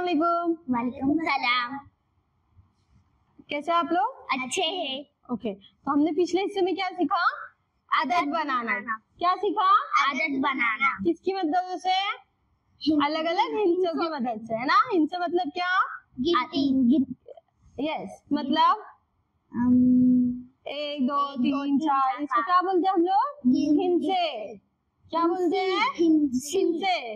अस्सलाम वालेकुम। वालेकुम सलाम। कैसे आप लोग? अच्छे हैं। ओके, तो हमने पिछले हिस्से में क्या सीखा? आदत बनाना। क्या सीखा? आदत बनाना। किसकी मदद से? अलग अलग हिंसों की मदद से, है ना। हिंसा मतलब क्या? यस, मतलब 1 2 3 4 इसको क्या बोलते हैं हम लोग? हिंसे। क्या बोलते हैं? हिंसे।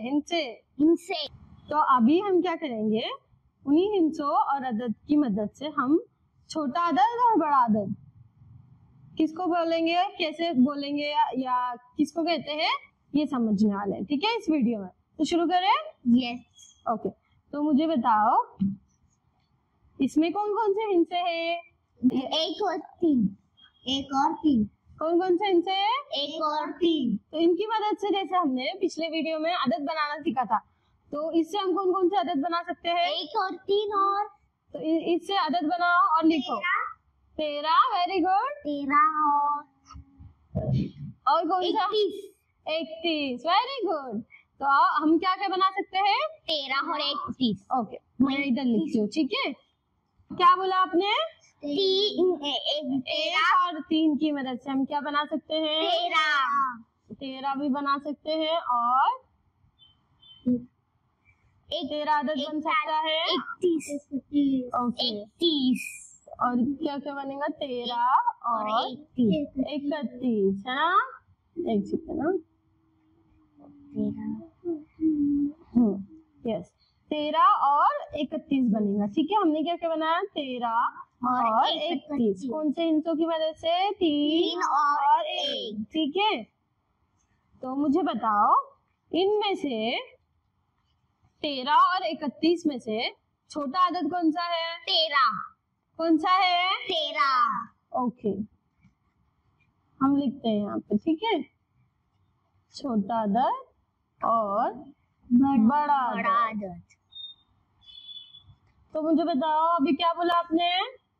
हिंसे, हिंसे। तो अभी हम क्या करेंगे? उन्हीं हिंसों और आदत की मदद से हम छोटा आदत और बड़ा आदत किसको बोलेंगे, कैसे बोलेंगे या किसको कहते हैं, ये समझने वाले हैं, ठीक है, इस वीडियो में। तो शुरू करें? यस। ओके, तो मुझे बताओ इसमें कौन कौन से हिंसे हैं? 1 और 3। कौन कौन से हिंसे हैं? 1 और 3। तो इनकी मदद से, जैसे हमने पिछले वीडियो में आदत बनाना सीखा था, तो इससे हम कौन कौन से आदत बना सकते हैं? 1 और 3 और, तो इससे आदत बनाओ और लिखो 13। वेरी गुड, 13 और कौन सा? 31। Very good. तो हम क्या क्या बना सकते हैं? 13 और 31। ओके, मैं इधर लिखती हूँ, ठीक है। क्या बोला आपने? 1 और 3 की मदद से हम क्या बना सकते हैं? 13 भी बना सकते हैं और 13 आदत बन सकता है 31। ओके, 31 और क्या क्या बनेगा? 13 और 31, है ना। एक सेकंड ना, 13 और 31 बनेगा, ठीक है। हमने क्या क्या बनाया? 13 और 31। कौन से हिंसों की मदद से? 3 और 1, ठीक है। तो मुझे बताओ इनमें से 13 और 31 में से छोटा आदत कौन सा है? 13। कौन सा है? 13। ओके, हम लिखते हैं यहाँ पे, ठीक है, छोटा आदत और बड़ा आदत। तो मुझे बताओ अभी क्या बोला आपने?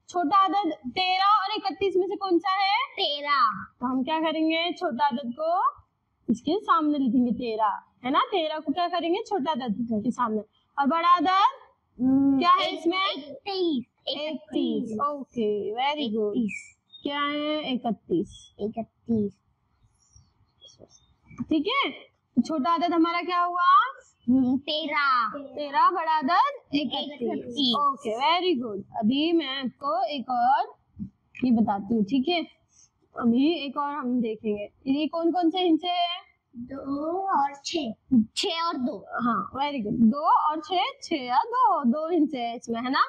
छोटा आदत 13 और 31 में से कौन सा है? 13। तो हम क्या करेंगे? छोटा आदत को इसके सामने लिखेंगे 13, है ना। 13 को क्या करेंगे? छोटा आदत के सामने। और बड़ा आदत क्या है इसमें? 31। Okay, very good. क्या है? 31, ठीक है। छोटा आदत हमारा क्या हुआ? 13, बड़ा आदत 31। Okay, very good. अभी मैं आपको एक और ये बताती हूँ, ठीक है। अभी एक और हम देखेंगे, ये कौन कौन से हिंसे हैं? 2 और 6, 6 और 2। हाँ, वेरी गुड। 2 और 6, 6 और 2, 2 हिंसे हैं इसमें, है ना।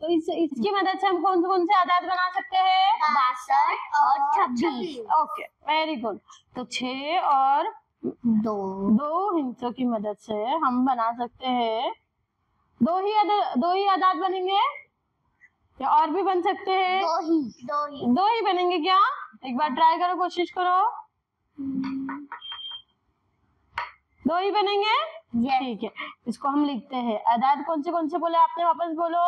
तो इसकी मदद से हम कौन कौन से आदत बना सकते हैं? 62 और 26। Okay, very good. तो 6 और 2 हिंसों की मदद से हम बना सकते हैं। 2 ही आदत बनेंगे या और भी बन सकते हैं? 2 ही बनेंगे। क्या एक बार ट्राई करो, कोशिश करो। 2 ही बनेंगे, ठीक है। इसको हम लिखते हैं। आदत कौन से बोले आपने? वापस बोलो।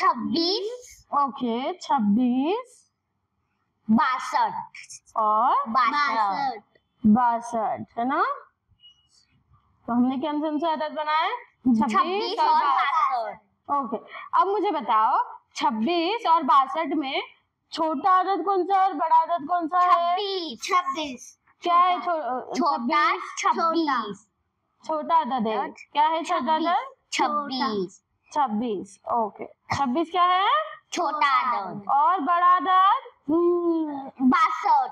26। ओके, 26, 62 और 62, है ना। तो हमने क्या से आदत बनाए? 26 और 62। ओके, अब मुझे बताओ 26 और 62 में छोटा आदत कौन सा और बड़ा आदत कौन सा है? 26। क्या है? छोटा आदत क्या है? छोटा आदत 26। ओके, 26 क्या है? छोटा आदत। और बड़ा आदत 62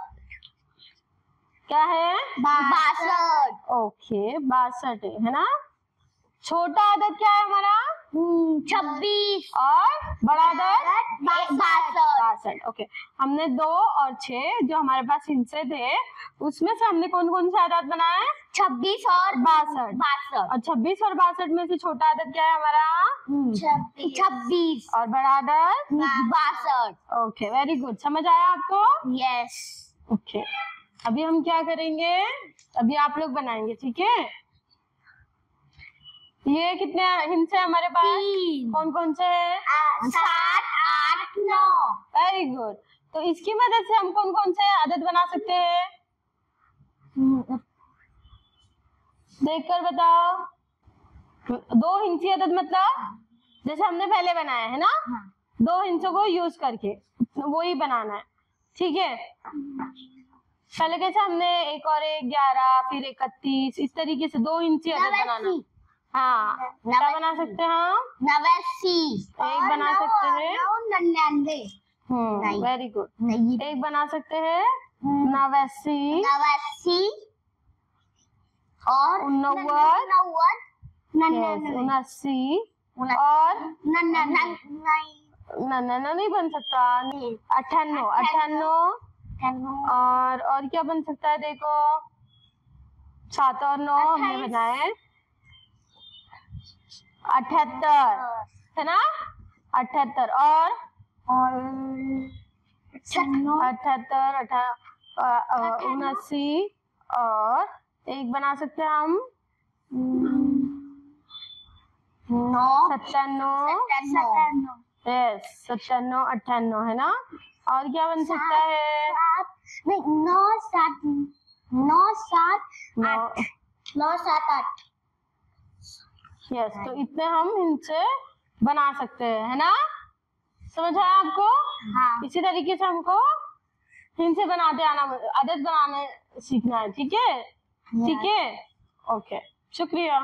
क्या है? 62। ओके, 62 है ना। छोटा आदत क्या है हमारा? 26 और बड़ा आदत 62। ओके, हमने 2 और 6 जो हमारे पास हिंसे थे उसमें से हमने कौन कौन सा आदत बनाए? 26 और 62। और 26 और 62 में से छोटा आदत क्या है हमारा? 26 और बड़ा आदत 62। Okay, very good. समझ आया आपको? यस। ओके, अभी हम क्या करेंगे? अभी आप लोग बनाएंगे, ठीक है। ये कितने हिंसे हमारे पास? 3। कौन कौन से हैं? 7, 8, 9। Very good. तो इसकी मदद से हम कौन कौन से आदत बना सकते हैं? देखकर बताओ। दो हिंसी अदद मतलब जैसे हमने पहले बनाया है ना, दो हिंसों को यूज करके वो ही बनाना है। ठीक है, पहले कैसे हमने एक और एक 11 फिर 31 इस तरीके से दो हिंसी अदद बनाना। हाँ क्या बना सकते हैं हम? 89 एक बना सकते हैं। वेरी गुड, एक बना सकते हैं 89 और 89 और 99 नहीं बन सकता। 98 और क्या बन सकता है? देखो 7 और 9 हमने बनाए, 78 है ना, 78 और 79 और एक बना सकते हैं हम 97। यस 97, 98 है ना। और क्या बन सकता है? 9, 7, 8। यस तो इतने हम इनसे बना सकते हैं, है ना। समझा आपको? हाँ। इसी तरीके से हमको इनसे बनाते आना, आदत बनाना सीखना है। ठीक है, ठीक है, ओके, शुक्रिया।